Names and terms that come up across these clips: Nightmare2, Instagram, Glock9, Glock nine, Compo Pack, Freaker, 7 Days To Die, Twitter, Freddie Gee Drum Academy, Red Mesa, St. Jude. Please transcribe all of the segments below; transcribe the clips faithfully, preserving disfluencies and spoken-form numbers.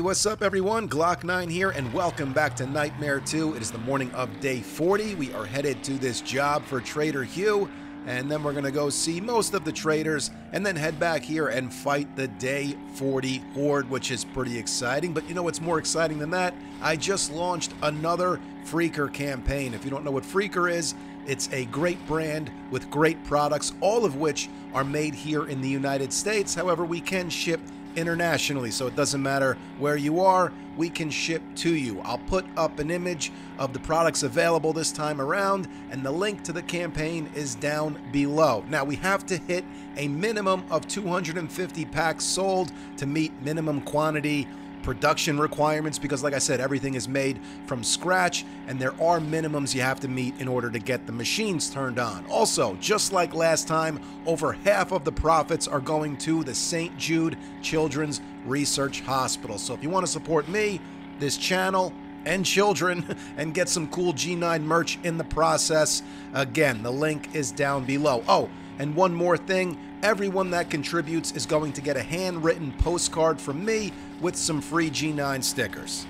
Hey, what's up everyone? Glock nine here and welcome back to Nightmare two. It is the morning of day forty. We are headed to this job for Trader Hugh, and then we're going to go see most of the traders and then head back here and fight the day forty horde, which is pretty exciting. But you know what's more exciting than that? I just launched another Freaker campaign. If you don't know what Freaker is, it's a great brand with great products, all of which are made here in the United States. However, we can ship internationally, so it doesn't matter where you are, we can ship to you. I'll put up an image of the products available this time around, and the link to the campaign is down below. Now, we have to hit a minimum of two hundred fifty packs sold to meet minimum quantity production requirements, because like I said, everything is made from scratch and there are minimums you have to meet in order to get the machines turned on. Also, just like last time, over half of the profits are going to the Saint Jude Children's Research Hospital. So if you want to support me, this channel, and children, and get some cool G nine merch in the process, again, the link is down below. Oh, and one more thing, everyone that contributes is going to get a handwritten postcard from me with some free G nine stickers.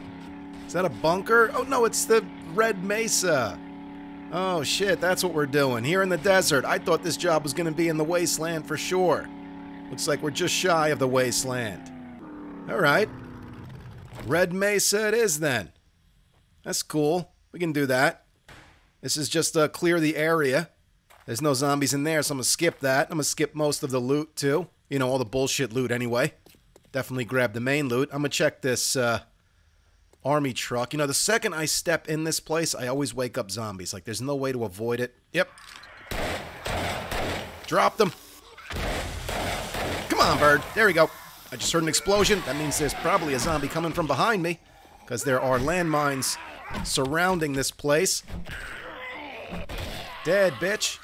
Is that a bunker? Oh no, it's the Red Mesa. Oh shit, that's what we're doing, here in the desert. I thought this job was gonna be in the wasteland for sure. Looks like we're just shy of the wasteland. All right. Red Mesa it is then. That's cool, we can do that. This is just uh, clear the area. There's no zombies in there, so I'm gonna skip that. I'm gonna skip most of the loot, too. You know, all the bullshit loot, anyway. Definitely grab the main loot. I'm gonna check this, uh... army truck. You know, the second I step in this place, I always wake up zombies. Like, there's no way to avoid it. Yep. Drop them! Come on, bird! There we go. I just heard an explosion. That means there's probably a zombie coming from behind me, because there are landmines surrounding this place. Dead, bitch.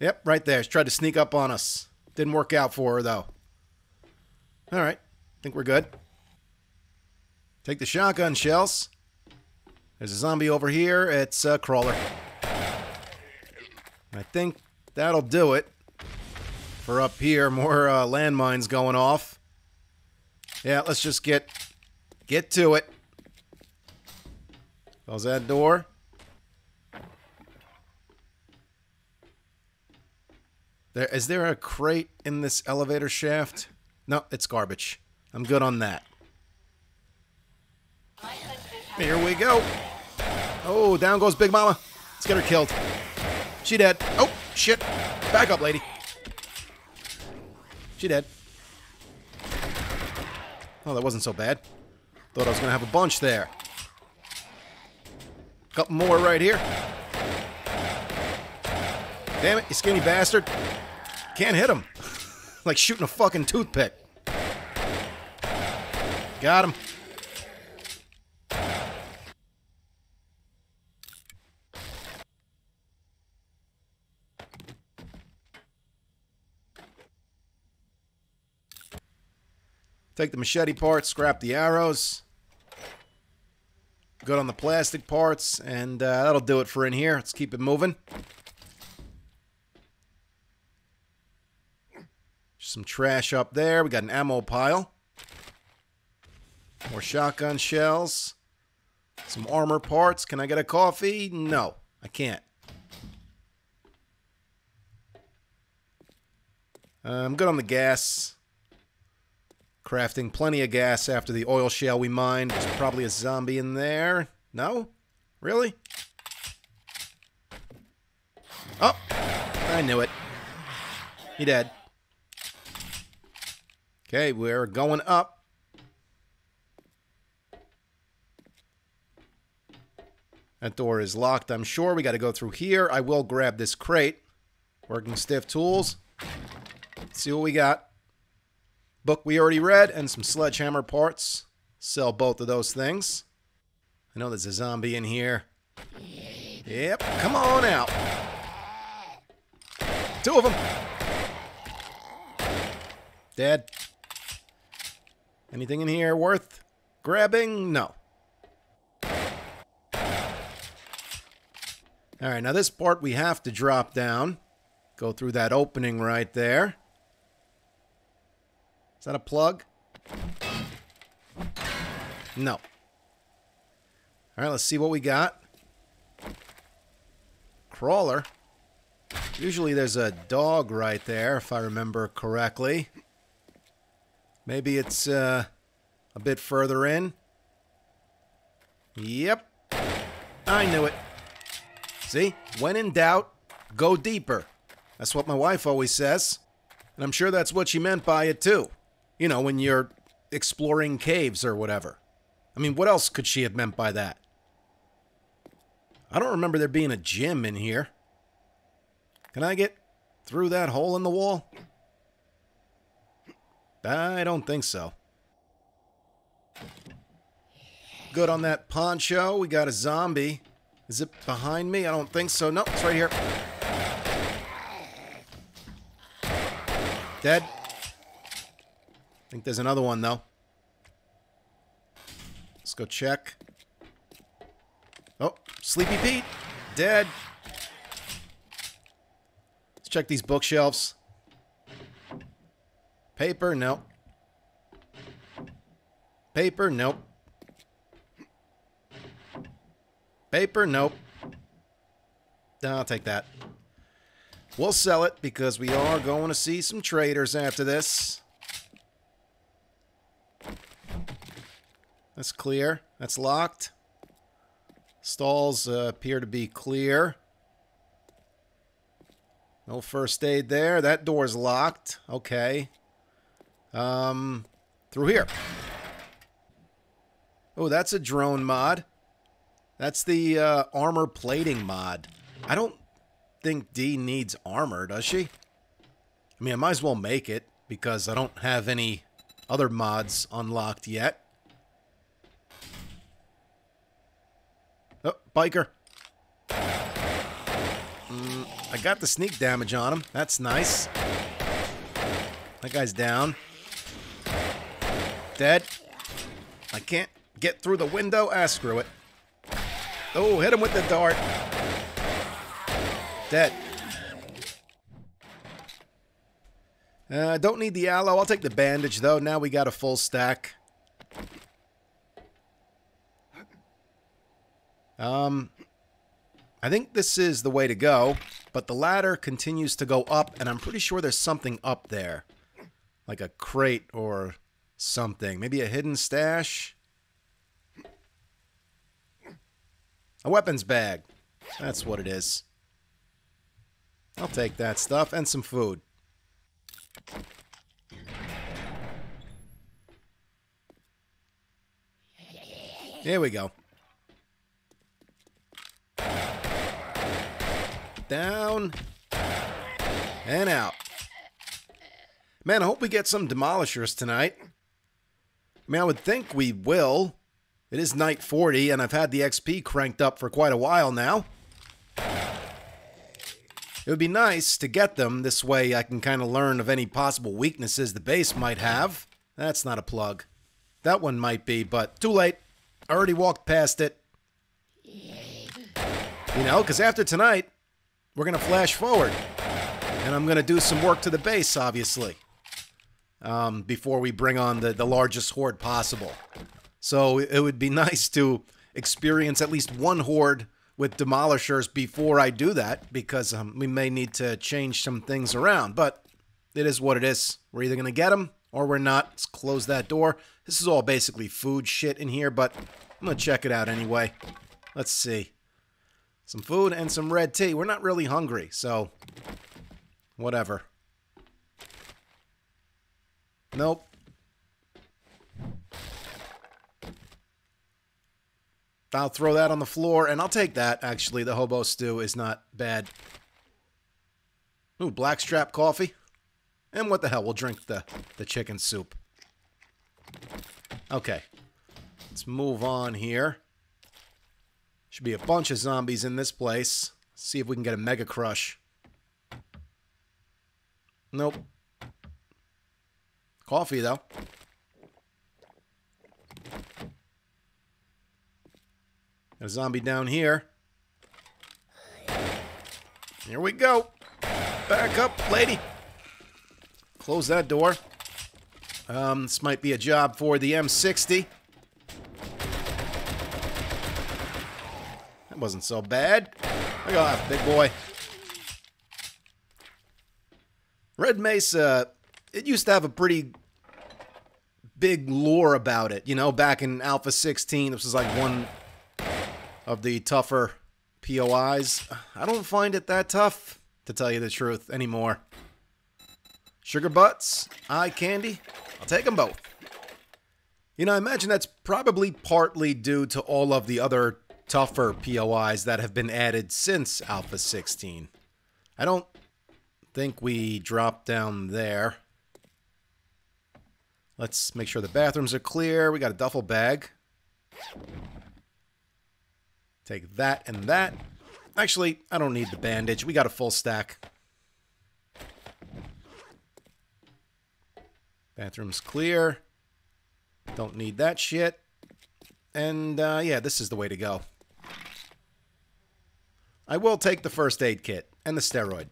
Yep, right there. She tried to sneak up on us. Didn't work out for her, though. All right. I think we're good. Take the shotgun shells. There's a zombie over here. It's a crawler. I think that'll do it. For up here, more uh, landmines going off. Yeah, let's just get, get to it. Close that door. There, is there a crate in this elevator shaft? No, it's garbage. I'm good on that. Here we go. Oh, down goes Big Mama. Let's get her killed. She dead. Oh, shit. Back up, lady. She dead. Oh, that wasn't so bad. Thought I was going to have a bunch there. Couple more right here. Damn it, you skinny bastard. Can't hit him. Like shooting a fucking toothpick. Got him. Take the machete parts, scrap the arrows. Good on the plastic parts, and uh, that'll do it for in here. Let's keep it moving. Some trash up there. We got an ammo pile. More shotgun shells. Some armor parts. Can I get a coffee? No, I can't. Uh, I'm good on the gas. Crafting plenty of gas after the oil shale we mined. There's probably a zombie in there. No? Really? Oh! I knew it. He dead. Okay, we're going up. That door is locked, I'm sure. We got to go through here. I will grab this crate. Working stiff tools. Let's see what we got. Book we already read and some sledgehammer parts. Sell both of those things. I know there's a zombie in here. Yep, come on out. Two of them. Dead. Anything in here worth grabbing? No. Alright, now this part we have to drop down. Go through that opening right there. Is that a plug? No. Alright, let's see what we got. Crawler. Usually there's a dog right there, if I remember correctly. Maybe it's uh, a bit further in. Yep. I knew it. See? When in doubt, go deeper. That's what my wife always says. And I'm sure that's what she meant by it, too. You know, when you're exploring caves or whatever. I mean, what else could she have meant by that? I don't remember there being a gym in here. Can I get through that hole in the wall? I don't think so. Good on that poncho. We got a zombie. Is it behind me? I don't think so. Nope, it's right here. Dead. I think there's another one, though. Let's go check. Oh, Sleepy Pete. Dead. Let's check these bookshelves. Paper, nope. Paper, nope. Paper, nope. No, I'll take that. We'll sell it because we are going to see some traders after this. That's clear. That's locked. Stalls uh, appear to be clear. No first aid there. That door's locked. Okay. Um, through here. Oh, that's a drone mod. That's the uh, armor plating mod. I don't think Dee needs armor, does she? I mean, I might as well make it because I don't have any other mods unlocked yet. Oh, biker. Mm, I got the sneak damage on him. That's nice. That guy's down. Dead. I can't get through the window. Ah, screw it. Oh, hit him with the dart. Dead. I uh, don't need the aloe. I'll take the bandage, though. Now we got a full stack. Um, I think this is the way to go, but the ladder continues to go up, and I'm pretty sure there's something up there. Like a crate or something. Maybe a hidden stash? A weapons bag. That's what it is. I'll take that stuff and some food. Here we go. Down. And out. Man, I hope we get some demolishers tonight. I mean, I would think we will. It is night forty, and I've had the X P cranked up for quite a while now. It would be nice to get them. This way I can kind of learn of any possible weaknesses the base might have. That's not a plug. That one might be, but too late. I already walked past it. You know, because after tonight, we're going to flash forward. And I'm going to do some work to the base, obviously. Um, before we bring on the, the largest horde possible. So it would be nice to experience at least one horde with demolishers before I do that, because um, we may need to change some things around. But it is what it is. We're either going to get them or we're not. Let's close that door. This is all basically food shit in here, but I'm going to check it out anyway. Let's see. Some food and some red tea. We're not really hungry, so whatever. Nope. I'll throw that on the floor, and I'll take that, actually. The hobo stew is not bad. Ooh, blackstrap coffee. And what the hell, we'll drink the, the chicken soup. Okay. Let's move on here. Should be a bunch of zombies in this place. Let's see if we can get a mega crush. Nope. Coffee, though. A zombie down here. Here we go. Back up, lady. Close that door. Um, this might be a job for the M sixty. That wasn't so bad. Look at that, big boy. Red Mesa, it used to have a pretty big lore about it. You know, back in Alpha sixteen, this was like one of the tougher P O Is. I don't find it that tough, to tell you the truth, anymore. Sugar butts, eye candy, I'll take them both. You know, I imagine that's probably partly due to all of the other tougher P O Is that have been added since Alpha sixteen. I don't think we dropped down there. Let's make sure the bathrooms are clear. We got a duffel bag. Take that and that. Actually, I don't need the bandage. We got a full stack. Bathroom's clear. Don't need that shit. And, uh, yeah, this is the way to go. I will take the first aid kit and the steroid.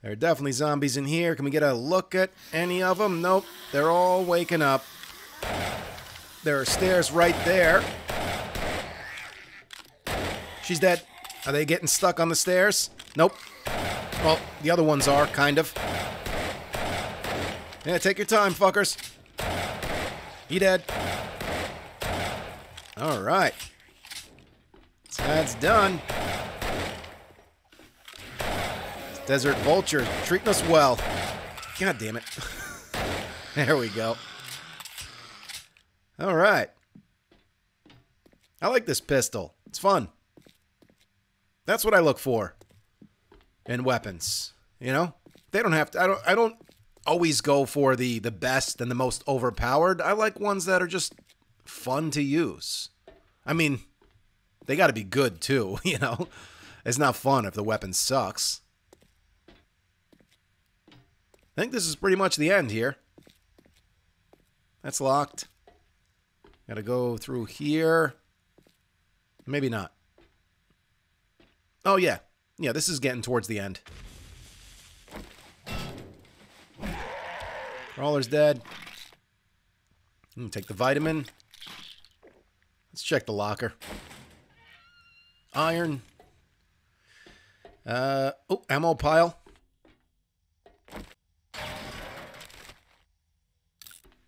There are definitely zombies in here. Can we get a look at any of them? Nope. They're all waking up. There are stairs right there. She's dead. Are they getting stuck on the stairs? Nope. Well, the other ones are, kind of. Yeah, take your time, fuckers. He dead. Alright. That's done. This desert vulture treating us well. God damn it. There we go. Alright. I like this pistol. It's fun. That's what I look for in weapons, you know? They don't have to, I don't, I don't always go for the, the best and the most overpowered. I like ones that are just fun to use. I mean, they gotta be good too, you know? It's not fun if the weapon sucks. I think this is pretty much the end here. That's locked. Gotta go through here. Maybe not. Oh, yeah. Yeah, this is getting towards the end. Brawler's dead. I'm gonna take the vitamin. Let's check the locker. Iron. Uh, oh, ammo pile.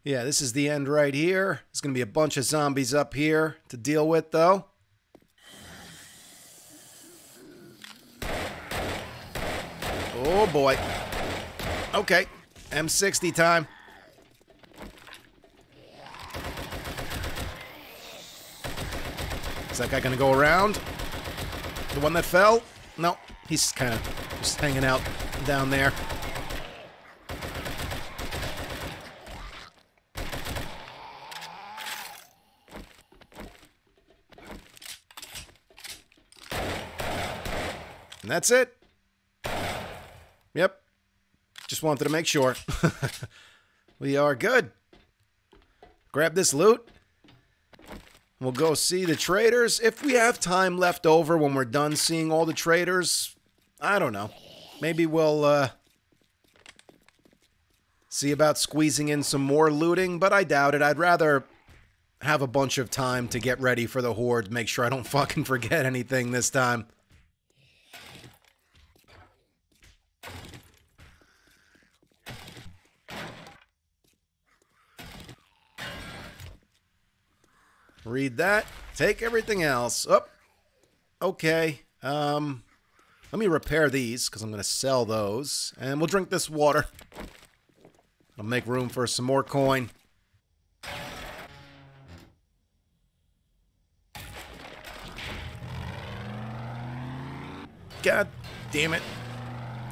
Yeah, this is the end right here. There's gonna be a bunch of zombies up here to deal with, though. Oh, boy. Okay. M sixty time. Is that guy going to go around? The one that fell? No. He's kind of just hanging out down there. And that's it. Yep. Just wanted to make sure. We are good. Grab this loot. We'll go see the traders. If we have time left over when we're done seeing all the traders, I don't know. Maybe we'll uh, see about squeezing in some more looting, but I doubt it. I'd rather have a bunch of time to get ready for the horde, make sure I don't fucking forget anything this time. Read that. Take everything else. Oh, okay. Um, let me repair these because I'm going to sell those. And we'll drink this water. I'll make room for some more coin. God damn it.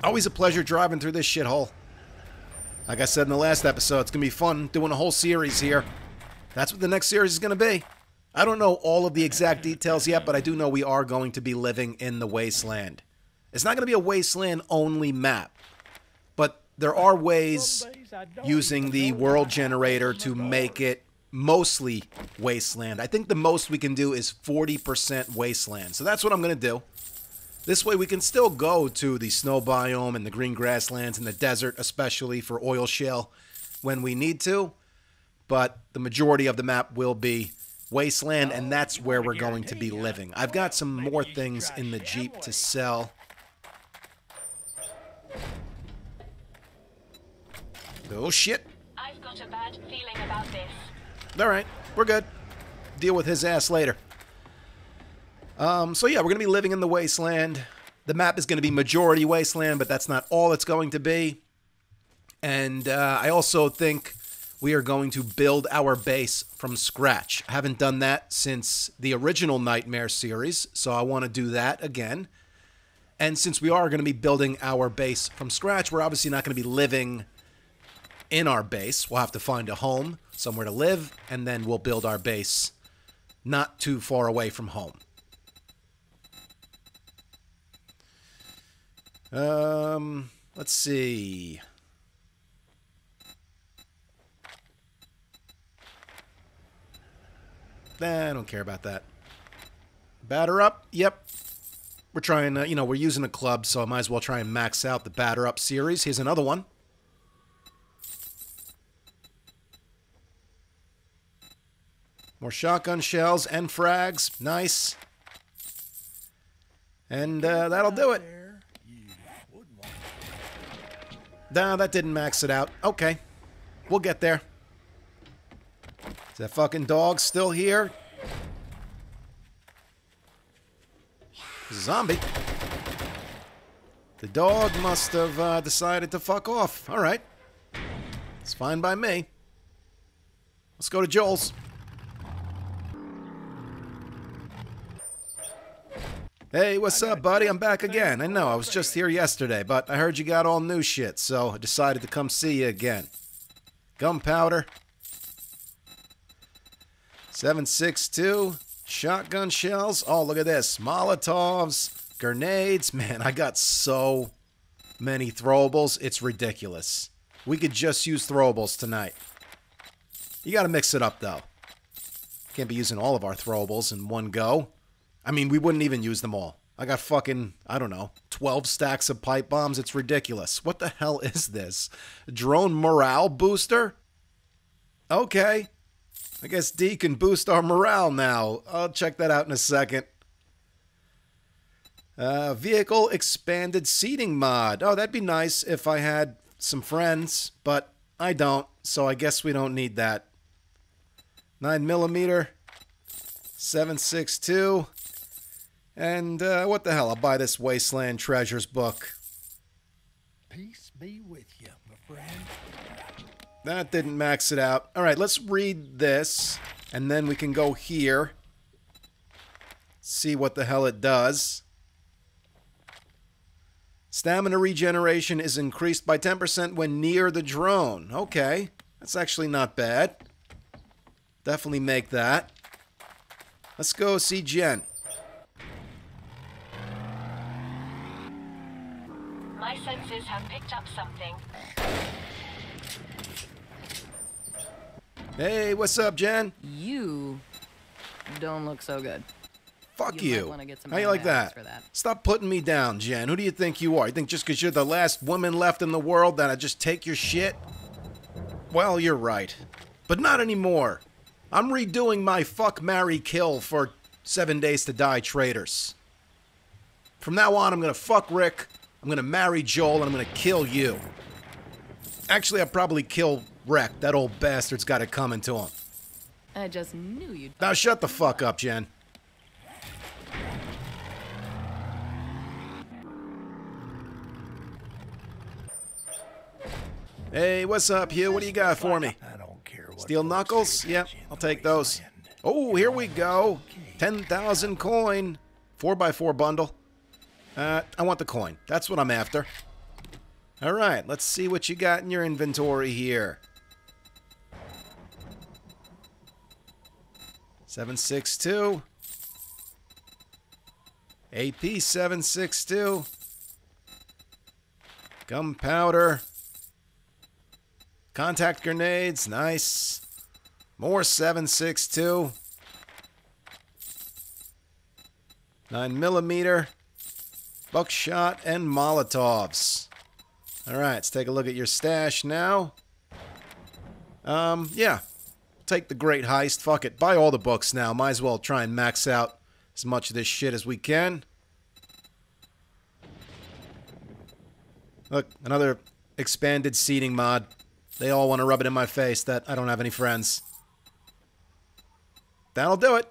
Always a pleasure driving through this shithole. Like I said in the last episode, it's going to be fun doing a whole series here. That's what the next series is going to be. I don't know all of the exact details yet, but I do know we are going to be living in the wasteland. It's not going to be a wasteland-only map, but there are ways using the world generator to make it mostly wasteland. I think the most we can do is forty percent wasteland, so that's what I'm going to do. This way we can still go to the snow biome and the green grasslands and the desert, especially for oil shale when we need to. But the majority of the map will be wasteland, and that's where we're going to be living. I've got some more things in the Jeep to sell. Oh, shit. I've got a bad feeling about this. All right, we're good. Deal with his ass later. Um, so yeah, we're going to be living in the wasteland. The map is going to be majority wasteland, but that's not all it's going to be. And uh, I also think we are going to build our base from scratch. I haven't done that since the original Nightmare series, so I want to do that again. And since we are going to be building our base from scratch, we're obviously not going to be living in our base. We'll have to find a home, somewhere to live, and then we'll build our base not too far away from home. Um, let's see. Nah, I don't care about that. Batter up? Yep. We're trying, uh, you know, we're using a club, so I might as well try and max out the batter up series. Here's another one. More shotgun shells and frags. Nice. And uh, that'll do it. No, that didn't max it out. Okay. We'll get there. Is that fucking dog still here? Zombie. The dog must have uh, decided to fuck off. All right. It's fine by me. Let's go to Joel's. Hey, what's up, buddy? I'm back again. I know, I was just here yesterday, but I heard you got all new shit, so I decided to come see you again. Gunpowder. seven six two. Shotgun shells. Oh, look at this. Molotovs. Grenades. Man, I got so many throwables. It's ridiculous. We could just use throwables tonight. You gotta mix it up, though. Can't be using all of our throwables in one go. I mean, we wouldn't even use them all. I got fucking, I don't know, twelve stacks of pipe bombs. It's ridiculous. What the hell is this? Drone morale booster? Okay. I guess D can boost our morale now. I'll check that out in a second. Uh, vehicle expanded seating mod. Oh, that'd be nice if I had some friends, but I don't, so I guess we don't need that. nine millimeter. seven six two. And, uh, what the hell? I'll buy this Wasteland Treasures book. Peace be with you, my friend. That didn't max it out. All right, let's read this, and then we can go here. See what the hell it does. Stamina regeneration is increased by ten percent when near the drone. Okay, that's actually not bad. Definitely make that. Let's go see Jen. My senses have picked up something. Hey, what's up, Jen? You don't look so good. Fuck you. you. How you like that? that? Stop putting me down, Jen. Who do you think you are? You think just because you're the last woman left in the world that I just take your shit? Well, you're right. But not anymore. I'm redoing my fuck, marry, kill for seven days to die traitors. From now on, I'm going to fuck Rick. I'm going to marry Joel, and I'm going to kill you. Actually, I'll probably kill Wreck. That old bastard's got it coming to him. I just knew you'd... Now shut the fuck up, Jen. Hey, what's up, Hugh? What do you got for me? I don't care what... Steel knuckles? Yep, I'll take those. Oh, here we go. ten thousand coin. four by four bundle. Uh, I want the coin. That's what I'm after. All right, let's see what you got in your inventory here. seven six two. A P seven six two. Gunpowder. Contact grenades. Nice. More seven six two. nine millimeter. buckshot, and Molotovs. All right, let's take a look at your stash now. Um, yeah, take the Great Heist. Fuck it, buy all the books now. Might as well try and max out as much of this shit as we can. Look, another expanded seating mod. They all want to rub it in my face that I don't have any friends. That'll do it.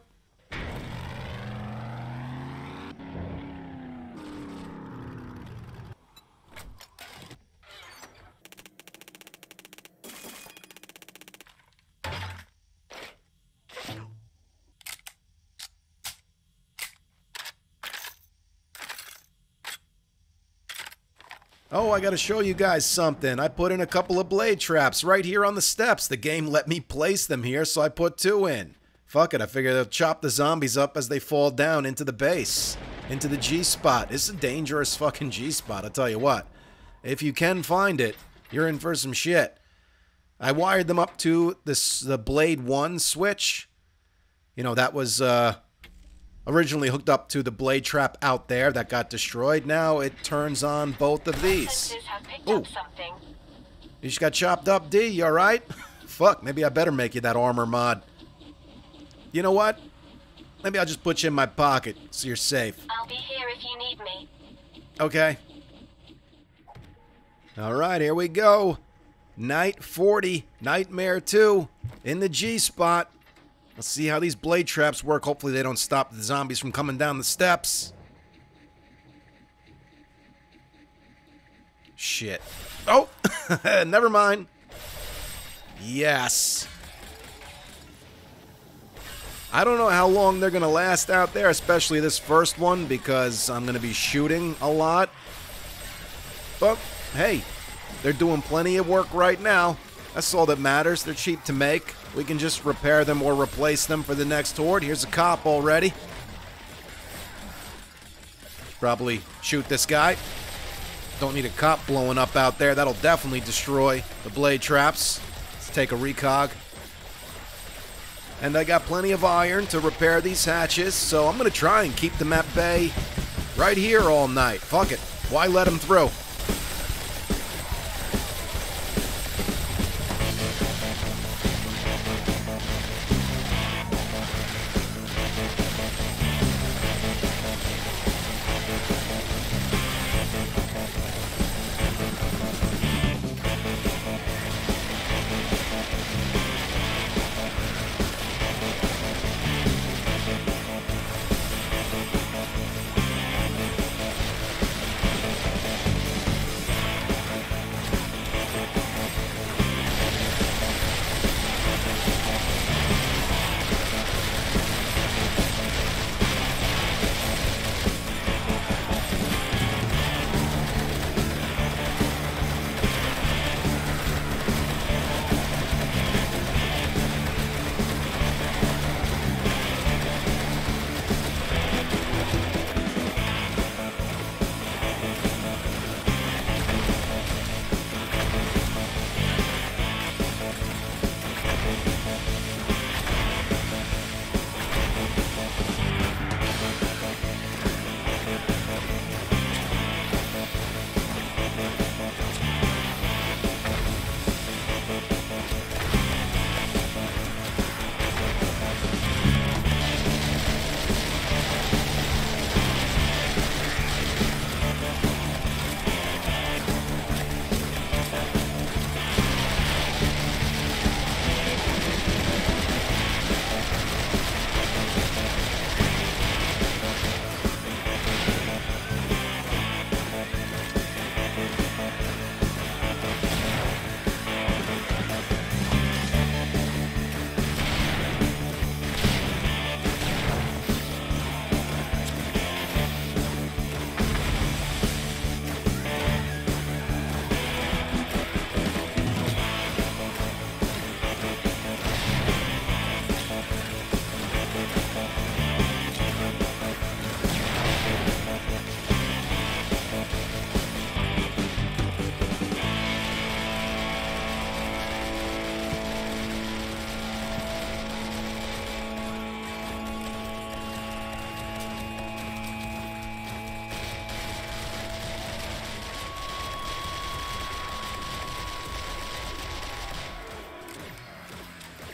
Oh, I gotta show you guys something. I put in a couple of blade traps right here on the steps. The game let me place them here, so I put two in. Fuck it, I figure they'll chop the zombies up as they fall down into the base. Into the G-spot. It's a dangerous fucking G-spot, I'll tell you what. If you can find it, you're in for some shit. I wired them up to this, the Blade one switch. You know, that was uh, originally hooked up to the blade trap out there that got destroyed. Now it turns on both of these. Ooh. You just got chopped up, D. You alright? Fuck, maybe I better make you that armor mod. You know what? Maybe I'll just put you in my pocket so you're safe. I'll be here if you need me. Okay. Alright, here we go. Night forty, Nightmare two, in the G-spot. Let's see how these blade traps work. Hopefully they don't stop the zombies from coming down the steps. Shit. Oh! Never mind. Yes. I don't know how long they're going to last out there, especially this first one, because I'm going to be shooting a lot. But, hey, they're doing plenty of work right now. That's all that matters. They're cheap to make. We can just repair them or replace them for the next horde. Here's a cop already. Probably shoot this guy. Don't need a cop blowing up out there. That'll definitely destroy the blade traps. Let's take a recog. And I got plenty of iron to repair these hatches, so I'm going to try and keep them at bay right here all night. Fuck it. Why let them through?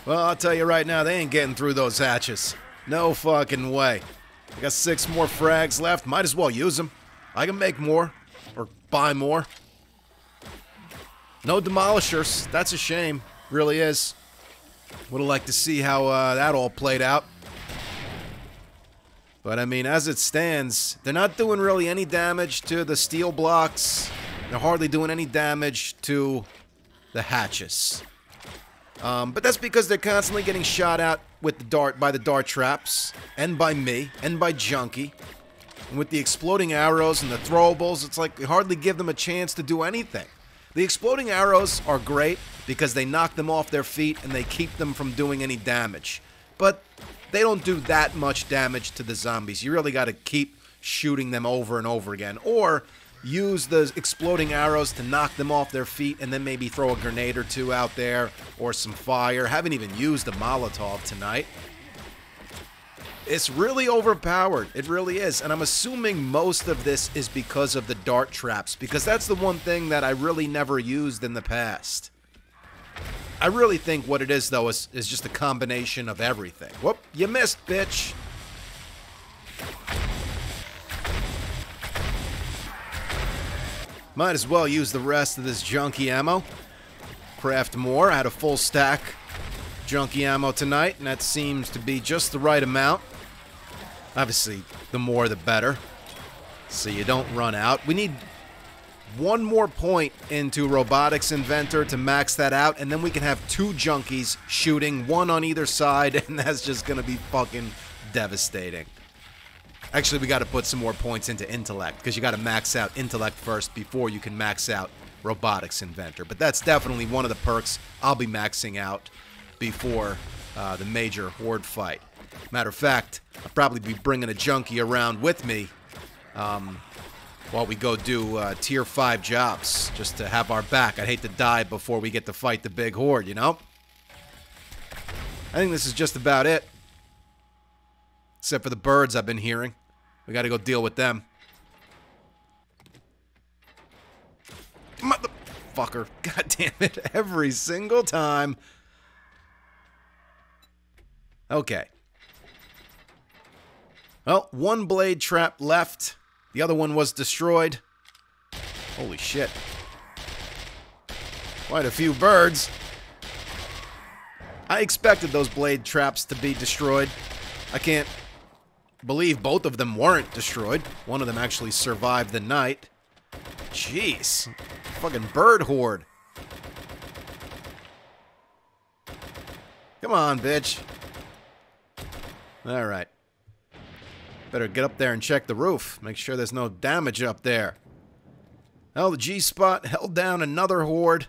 Well, I'll tell you right now, they ain't getting through those hatches. No fucking way. I got six more frags left. Might as well use them. I can make more. Or buy more. No demolishers. That's a shame. Really is. Would have liked to see how uh, that all played out. But, I mean, as it stands, they're not doing really any damage to the steel blocks. They're hardly doing any damage to the hatches. Um, but that's because they're constantly getting shot out with the dart by the dart traps, and by me, and by Junkie. And with the exploding arrows and the throwables, it's like we hardly give them a chance to do anything. The exploding arrows are great because they knock them off their feet and they keep them from doing any damage. But they don't do that much damage to the zombies. You really got to keep shooting them over and over again. Or use the exploding arrows to knock them off their feet and then maybe throw a grenade or two out there or some fire. Haven't even used a Molotov tonight. It's really overpowered. It really is. And I'm assuming most of this is because of the dart traps, because that's the one thing that I really never used in the past. I really think what it is, though, is, is just a combination of everything. Whoop, you missed, bitch. Might as well use the rest of this junkie ammo. Craft more. I had a full stack junkie ammo tonight, and that seems to be just the right amount. Obviously, the more the better, so you don't run out. We need one more point into Robotics Inventor to max that out, and then we can have two junkies shooting, one on either side, and that's just gonna be fucking devastating. Actually, we gotta put some more points into Intellect, because you gotta max out Intellect first before you can max out Robotics Inventor. But that's definitely one of the perks I'll be maxing out before uh, the major horde fight. Matter of fact, I'll probably be bringing a junkie around with me, um, while we go do uh, tier five jobs, just to have our back. I'd hate to die before we get to fight the big horde, you know? I think this is just about it. Except for the birds I've been hearing. We gotta go deal with them. Motherfucker. God damn it. Every single time. Okay. Well, one blade trap left. The other one was destroyed. Holy shit. Quite a few birds. I expected those blade traps to be destroyed. I can't believe both of them weren't destroyed. One of them actually survived the night. Jeez. Fucking bird horde. Come on, bitch. Alright. Better get up there and check the roof. Make sure there's no damage up there. Hell, the G-spot held down another horde.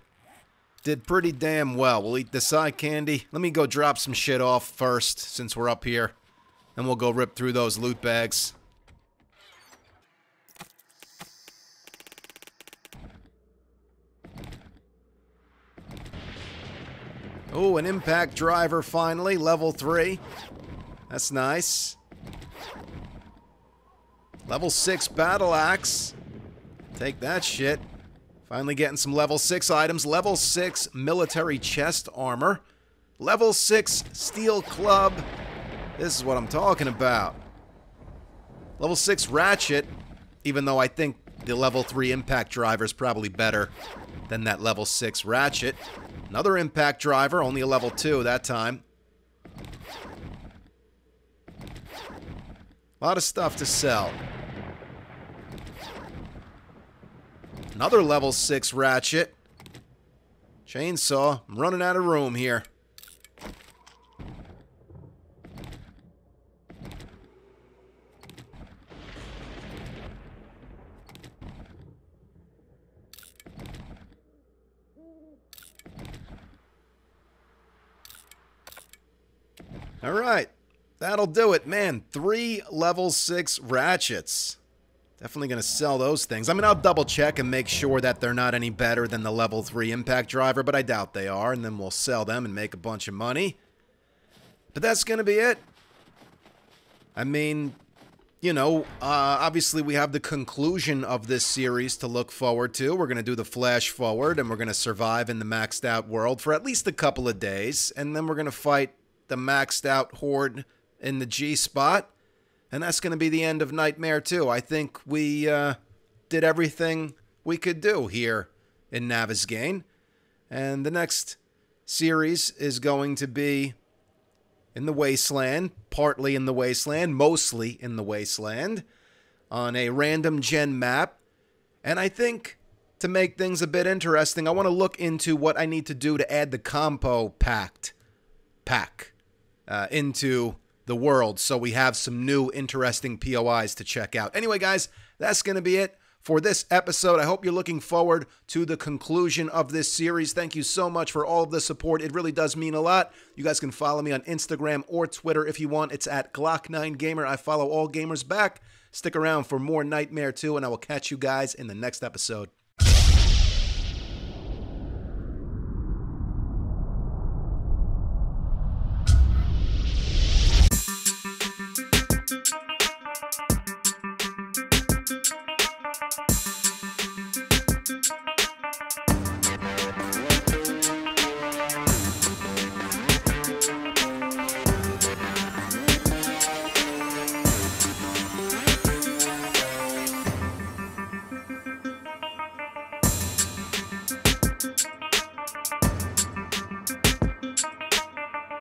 Did pretty damn well. We'll eat this eye candy. Let me go drop some shit off first, since we're up here. And we'll go rip through those loot bags. Oh, an impact driver finally. Level three. That's nice. Level six battle axe. Take that shit. Finally getting some level six items. Level six military chest armor. Level six steel club. This is what I'm talking about. Level six ratchet. Even though I think the level three impact driver is probably better than that level six ratchet. Another impact driver. Only a level two that time. A lot of stuff to sell. Another level six ratchet. Chainsaw. I'm running out of room here. All right. That'll do it. Man, three level six ratchets. Definitely going to sell those things. I mean, I'll double check and make sure that they're not any better than the level three impact driver, but I doubt they are, and then we'll sell them and make a bunch of money. But that's going to be it. I mean, you know, uh, obviously we have the conclusion of this series to look forward to. We're going to do the flash forward, and we're going to survive in the maxed out world for at least a couple of days. And then we're going to fight the maxed out horde in the G spot. And that's going to be the end of Nightmare two. I think we uh, did everything we could do here in Navisgain. And the next series is going to be in the Wasteland, partly in the Wasteland, mostly in the Wasteland, on a random gen map. And I think, to make things a bit interesting, I want to look into what I need to do to add the Compo Pack, pack uh, into the world, so we have some new interesting P O Is to check out. Anyway, guys, that's going to be it for this episode. I hope you're looking forward to the conclusion of this series. Thank you so much for all of the support. It really does mean a lot. You guys can follow me on Instagram or Twitter if you want. It's at Glock nine Gamer. I follow all gamers back. Stick around for more Nightmare two, and I will catch you guys in the next episode.